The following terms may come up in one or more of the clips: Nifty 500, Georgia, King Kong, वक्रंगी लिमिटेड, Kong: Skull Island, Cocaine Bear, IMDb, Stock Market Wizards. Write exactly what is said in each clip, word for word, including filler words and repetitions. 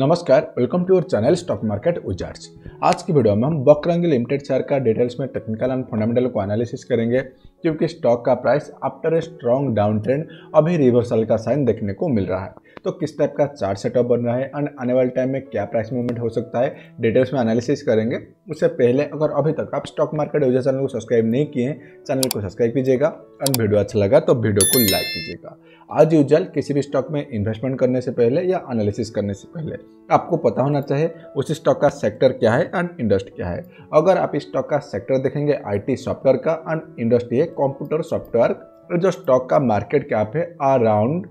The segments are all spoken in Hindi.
नमस्कार, welcome to our channel stock market wizards. आज की वीडियो में हम वक्रंगी लिमिटेड शेयर का डिटेल्स में टेक्निकल एंड फंडामेंटल को एनालिसिस करेंगे, क्योंकि स्टॉक का price after a strong down trend अभी रिवर्सल का साइन देखने को मिल रहा है। तो किस टाइप का चार्ट सेटअप बन रहा है एंड आने वाले टाइम में क्या प्राइस मूवमेंट हो सकता है, डिटेल्स में एनालिसिस करेंगे। उससे पहले अगर अभी तक आप स्टॉक मार्केट विजर्ड्स चैनल को सब्सक्राइब नहीं किए हैं, चैनल को सब्सक्राइब कीजिएगा एंड वीडियो अच्छा लगा तो वीडियो को लाइक कीजिएगा। आज यूजुअल किसी भी स्टॉक में इन्वेस्टमेंट करने से पहले या एनालिसिस करने से पहले आपको पता होना चाहिए उस स्टॉक का सेक्टर क्या है एंड इंडस्ट्री क्या है। अगर आप इस स्टॉक का सेक्टर देखेंगे आईटी सॉफ्टवेयर का एंड इंडस्ट्री है कंप्यूटर सॉफ्टवेयर, और जो स्टॉक का मार्केट कैप है around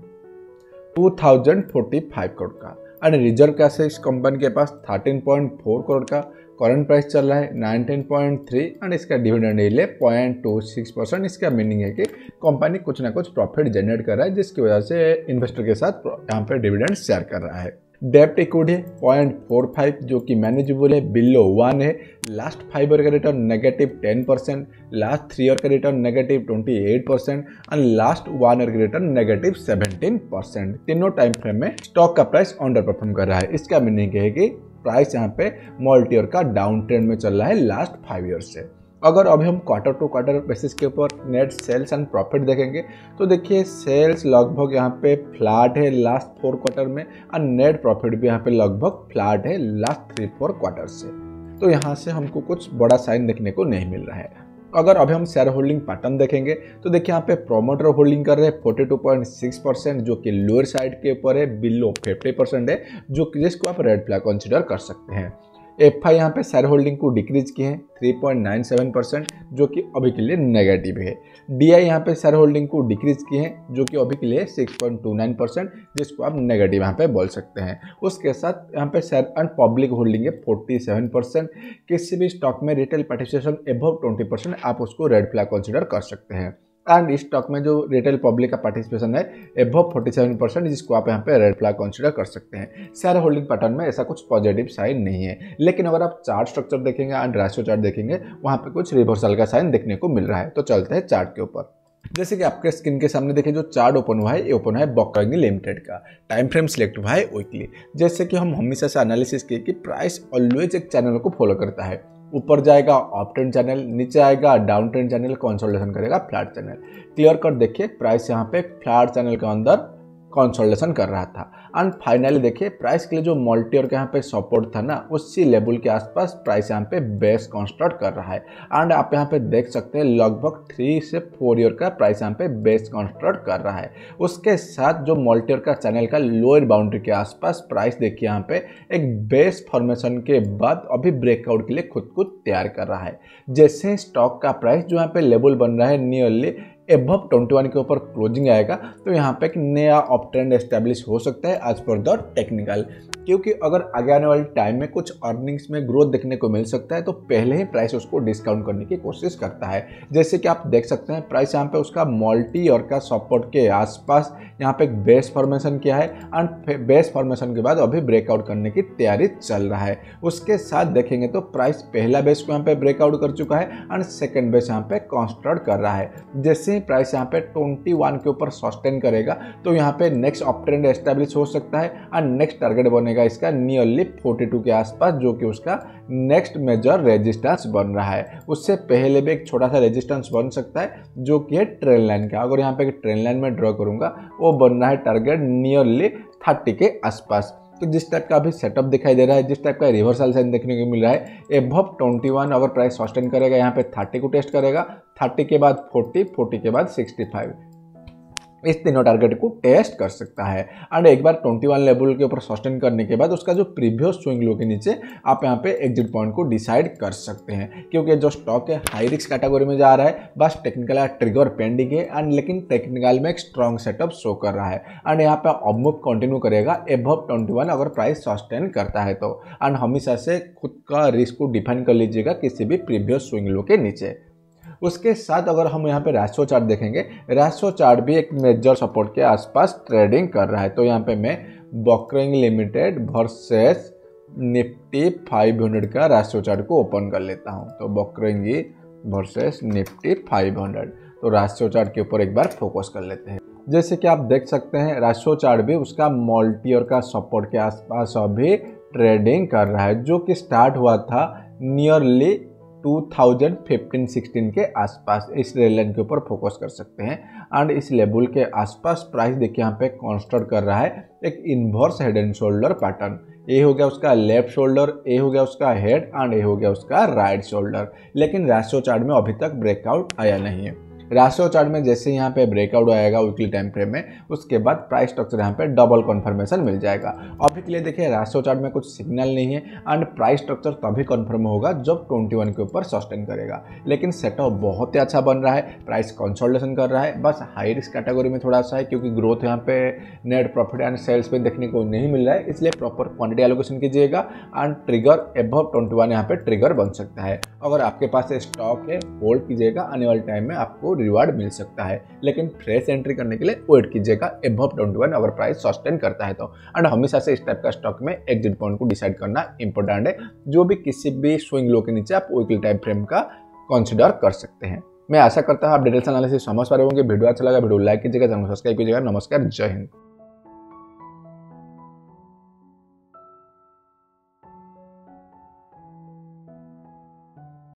two thousand forty five crore का एंड रिजर्व कैश है इस कंपनी के पास थर्टीन पॉइंट फोर करोड़ का। करंट प्राइस चल रहा है नाइनटीन पॉइंट थ्री एंड इसका डिविडेंड यील्ड है पॉइंट टू सिक्स परसेंट। इसका मीनिंग है कि कंपनी कुछ ना कुछ प्रॉफिट जनरेट कर रहा है, जिसकी वजह से इन्वेस्टर के साथ यहाँ पे डिविडेंड शेयर कर रहा है। डेप्ट इक्विटी पॉइंट फोर फाइव जो कि मैनेजेबल है, बिलो वन है। लास्ट फाइव ईयर का return negative ten percent, last three year का return negative twenty eight percent and last one year का रिटर्न नेगेटिव सेवेंटीन परसेंट। तीनों टाइम फ्रेम में स्टॉक का प्राइस अंडर परफॉर्म कर रहा है। इसका मीनिंग है कि प्राइस यहाँ पे मल्टी ईयर का डाउन ट्रेंड में चल रहा है लास्ट फाइव ईयर से। अगर अभी हम क्वार्टर टू क्वार्टर बेसिस के ऊपर नेट सेल्स एंड प्रॉफिट देखेंगे तो देखिए सेल्स लगभग यहाँ पे फ्लैट है लास्ट फोर क्वार्टर में और नेट प्रॉफिट भी यहाँ पे लगभग फ्लैट है लास्ट थ्री फोर क्वार्टर से। तो यहाँ से हमको कुछ बड़ा साइन देखने को नहीं मिल रहा है। अगर अभी हम शेयर होल्डिंग पैटर्न देखेंगे तो देखिए यहाँ पे प्रोमोटर होल्डिंग कर रहे हैं forty two point six percent जो कि लोअर साइड के ऊपर है, बिलो फिफ्टी परसेंट है, जो जिसको आप रेड फ्लैग कंसीडर कर सकते हैं। एफ आई यहाँ पे शेयर होल्डिंग को डिक्रीज किए हैं three point nine seven percent जो कि अभी के लिए नेगेटिव है। डी आई यहाँ पे शेयर होल्डिंग को डिक्रीज किए हैं जो कि अभी के लिए six point two nine percent, जिसको आप नेगेटिव यहाँ पे बोल सकते हैं। उसके साथ यहाँ पे शेयर एंड पब्लिक होल्डिंग है फोर्टी सेवन परसेंट। किसी भी स्टॉक में retail participation above twenty percent, आप उसको रेड फ्लैग कंसिडर कर सकते हैं। एंड इस स्टॉक में जो रिटेल पब्लिक का पार्टिसिपेशन है एबव फोर्टी सेवन परसेंट, जिसको आप यहाँ पे रेड फ्लैग कंसीडर कर सकते हैं। शेयर होल्डिंग पैटर्न में ऐसा कुछ पॉजिटिव साइन नहीं है, लेकिन अगर आप चार्ट स्ट्रक्चर देखेंगे एंड रेशियो चार्ट देखेंगे वहाँ पे कुछ रिवर्सल का साइन देखने को मिल रहा है। तो चलते हैं चार्ट के ऊपर। जैसे कि आपके स्क्रीन के सामने देखिए जो चार्ट ओपन हुआ है, ये ओपन हुआ है वक्रंगी लिमिटेड का। टाइम फ्रेम सिलेक्ट हुआ है वीकली। जैसे कि हम हमेशा से एनालिसिस किए कि प्राइस ऑलवेज एक चैनल को फॉलो करता है। ऊपर जाएगा अप ट्रेंड चैनल, नीचे आएगा डाउन ट्रेंड चैनल, कंसोलिडेशन करेगा फ्लैट चैनल। क्लियर कट देखिए प्राइस यहाँ पे फ्लैट चैनल के अंदर कंसोलिडेशन कर रहा था एंड फाइनली देखिए प्राइस के लिए जो मल्टी ईयर के यहाँ पे सपोर्ट था ना, उसी लेवल के आसपास प्राइस यहाँ पे बेस कंस्ट्रक्ट कर रहा है। एंड आप यहाँ पे देख सकते हैं लगभग थ्री से फोर ईयर का प्राइस यहाँ पे बेस कंस्ट्रक्ट कर रहा है। उसके साथ जो मल्टी ईयर का चैनल का लोअर बाउंड्री के आसपास प्राइस देखिए यहाँ पे एक बेस फॉर्मेशन के बाद अभी ब्रेकआउट के लिए खुद को तैयार कर रहा है। जैसे स्टॉक का प्राइस जो यहाँ पे लेवल बन रहा है नियरली एबव ट्वेंटी वन के ऊपर क्लोजिंग आएगा तो यहाँ पे एक नया अप ट्रेंड एस्टेब्लिश हो सकता है एज पर द टेक्निकल, क्योंकि अगर आगे आने वाले टाइम में कुछ अर्निंग्स में ग्रोथ देखने को मिल सकता है तो पहले ही प्राइस उसको डिस्काउंट करने की कोशिश करता है। जैसे कि आप देख सकते हैं प्राइस यहाँ पे उसका मल्टी और का सपोर्ट के आसपास यहाँ पे एक बेस फॉर्मेशन किया है एंड बेस फॉर्मेशन के बाद अभी ब्रेकआउट करने की तैयारी चल रहा है। उसके साथ देखेंगे तो प्राइस पहला बेस को यहाँ पे ब्रेकआउट कर चुका है एंड सेकेंड बेस यहाँ पे कंस्ट्रक्ट कर रहा है। जैसे ही प्राइस यहाँ पे ट्वेंटी वन के ऊपर सस्टेन करेगा तो यहाँ पे नेक्स्ट अप ट्रेंड एस्टेब्लिश हो सकता है एंड नेक्स्ट टारगेट बनेगा इसका नियरली फोर्टी टू के आसपास, जो कि उसका नेक्स्ट मेजर रेजिस्टेंस बन रहा है। उससे पहले भी एक छोटा सा रेजिस्टेंस बन सकता है जो कि है ट्रेन लाइन का। अगर यहाँ पे ट्रेन लाइन में ड्रॉ करूंगा वो बन रहा है टारगेट नियरली थर्टी के आसपास। तो जिस टाइप का अभी सेटअप दिखाई दे रहा है, जिस टाइप का रिवर्सल साइन देखने को मिल रहा है, एबव ट्वेंटी वन अगर प्राइस सस्टेन करेगा यहाँ पे थर्टी को टेस्ट करेगा, थर्टी के बाद फोर्टी, फोर्टी के बाद सिक्सटी फाइव, इस तीनों टारगेट को टेस्ट कर सकता है। एंड एक बार ट्वेंटी वन लेवल के ऊपर सस्टेन करने के बाद उसका जो प्रीवियस स्विंग लो के नीचे आप यहाँ पे एग्जिट पॉइंट को डिसाइड कर सकते हैं, क्योंकि जो स्टॉक है हाई रिस्क कैटेगरी में जा रहा है। बस टेक्निकल ट्रिगर पेंडिंग है एंड लेकिन टेक्निकल में एक स्ट्रॉन्ग सेटअप शो कर रहा है एंड यहाँ पे अपमूव कंटिन्यू करेगा एबव ट्वेंटी वन अगर प्राइस सस्टेन करता है तो। एंड हमेशा से खुद का रिस्क को डिफाइन कर लीजिएगा किसी भी प्रीवियस स्विंग लो के नीचे। उसके साथ अगर हम यहाँ पे रेशियो चार्ट देखेंगे, रेशियो चार्ट भी एक मेजर सपोर्ट के आसपास ट्रेडिंग कर रहा है। तो यहाँ पे मैं वक्रंगी लिमिटेड versus Nifty five hundred का रेशियो चार्ट को ओपन कर लेता हूँ। तो Vakrangee versus Nifty five hundred, तो रेशियो चार्ट के ऊपर एक बार फोकस कर लेते हैं। जैसे कि आप देख सकते हैं रेशो चार्ट भी उसका मल्टीयर का सपोर्ट के आसपास अभी ट्रेडिंग कर रहा है, जो कि स्टार्ट हुआ था nearly two thousand fifteen sixteen के आसपास। इस रेलन के ऊपर फोकस कर सकते हैं एंड इस लेवल के आसपास प्राइस देखिए यहाँ पे कॉन्स्टेंट कर रहा है एक inverse head and shoulder pattern. ए हो गया उसका लेफ्ट शोल्डर, ए हो गया उसका हेड एंड ए हो गया उसका राइट शोल्डर। लेकिन रेशो चार्ट में अभी तक ब्रेकआउट आया नहीं है। रेशो चार्ट में जैसे यहाँ पे ब्रेकआउट आएगा वीकली टाइम फ्रेम में, उसके बाद प्राइस स्ट्रक्चर यहाँ पे डबल कन्फर्मेशन मिल जाएगा। अभी के लिए देखिए रेशो चार्ट में कुछ सिग्नल नहीं है एंड प्राइस स्ट्रक्चर तभी कन्फर्म होगा जब इक्कीस के ऊपर सस्टेन करेगा। लेकिन सेटअप बहुत ही अच्छा बन रहा है, प्राइस कंसोलिडेशन कर रहा है। बस हाई रिस्क कैटेगरी में थोड़ा सा है क्योंकि ग्रोथ यहाँ पे नेट प्रॉफिट एंड सेल्स पे देखने को नहीं मिल रहा है, इसलिए प्रॉपर क्वान्टिटी एलोकेशन कीजिएगा एंड ट्रिगर एबव इक्कीस यहाँ पे ट्रिगर बन सकता है। अगर आपके पास स्टॉक है होल्ड कीजिएगा, आने वाले टाइम में आपको रिवार्ड मिल सकता है। लेकिन फ्रेश एंट्री करने के लिए वेट कीजिएगा एबव इक्कीस अगर प्राइस सस्टेन करता है तो। एंड हमेशा से इस टाइप का स्टॉक में एग्जिट पॉइंट को डिसाइड करना इंपॉर्टेंट है, जो भी किसी भी स्विंग लो के नीचे आप वीकली टाइम फ्रेम का कंसीडर कर सकते हैं। मैं आशा करता हूं आप डिटेल्स एनालिसिस समझ पा रहे होंगे। वीडियो अच्छा लगा वीडियो लाइक कीजिएगा, चैनल सब्सक्राइब कीजिएगा। नमस्कार, जय हिंद।